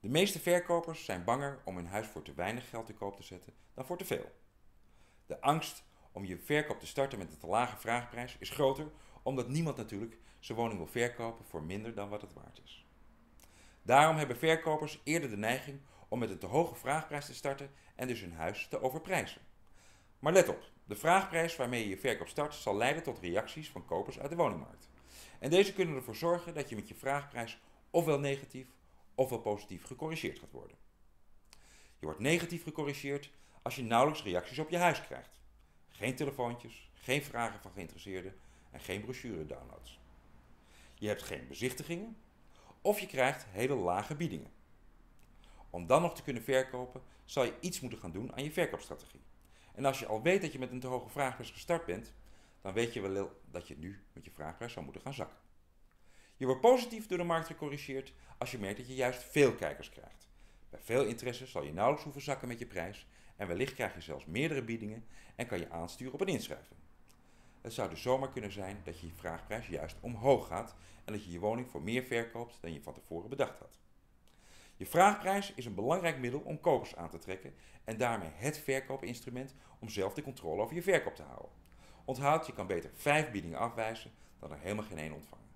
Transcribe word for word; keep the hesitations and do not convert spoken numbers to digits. De meeste verkopers zijn banger om hun huis voor te weinig geld te koop te zetten dan voor te veel. De angst om je verkoop te starten met een te lage vraagprijs is groter, omdat niemand natuurlijk zijn woning wil verkopen voor minder dan wat het waard is. Daarom hebben verkopers eerder de neiging om met een te hoge vraagprijs te starten en dus hun huis te overprijzen. Maar let op, de vraagprijs waarmee je je verkoop start zal leiden tot reacties van kopers uit de woningmarkt. En deze kunnen ervoor zorgen dat je met je vraagprijs ofwel negatief ofwel positief gecorrigeerd gaat worden. Je wordt negatief gecorrigeerd als je nauwelijks reacties op je huis krijgt. Geen telefoontjes, geen vragen van geïnteresseerden en geen brochure-downloads. Je hebt geen bezichtigingen of je krijgt hele lage biedingen. Om dan nog te kunnen verkopen zal je iets moeten gaan doen aan je verkoopstrategie. En als je al weet dat je met een te hoge vraagprijs gestart bent, dan weet je wel dat je nu met je vraagprijs zou moeten gaan zakken. Je wordt positief door de markt gecorrigeerd als je merkt dat je juist veel kijkers krijgt. Bij veel interesse zal je nauwelijks hoeven zakken met je prijs en wellicht krijg je zelfs meerdere biedingen en kan je aansturen op een inschrijving. Het zou dus zomaar kunnen zijn dat je je vraagprijs juist omhoog gaat en dat je je woning voor meer verkoopt dan je van tevoren bedacht had. Je vraagprijs is een belangrijk middel om kopers aan te trekken en daarmee het verkoopinstrument om zelf de controle over je verkoop te houden. Onthoud, je kan beter vijf biedingen afwijzen dan er helemaal geen één ontvangen.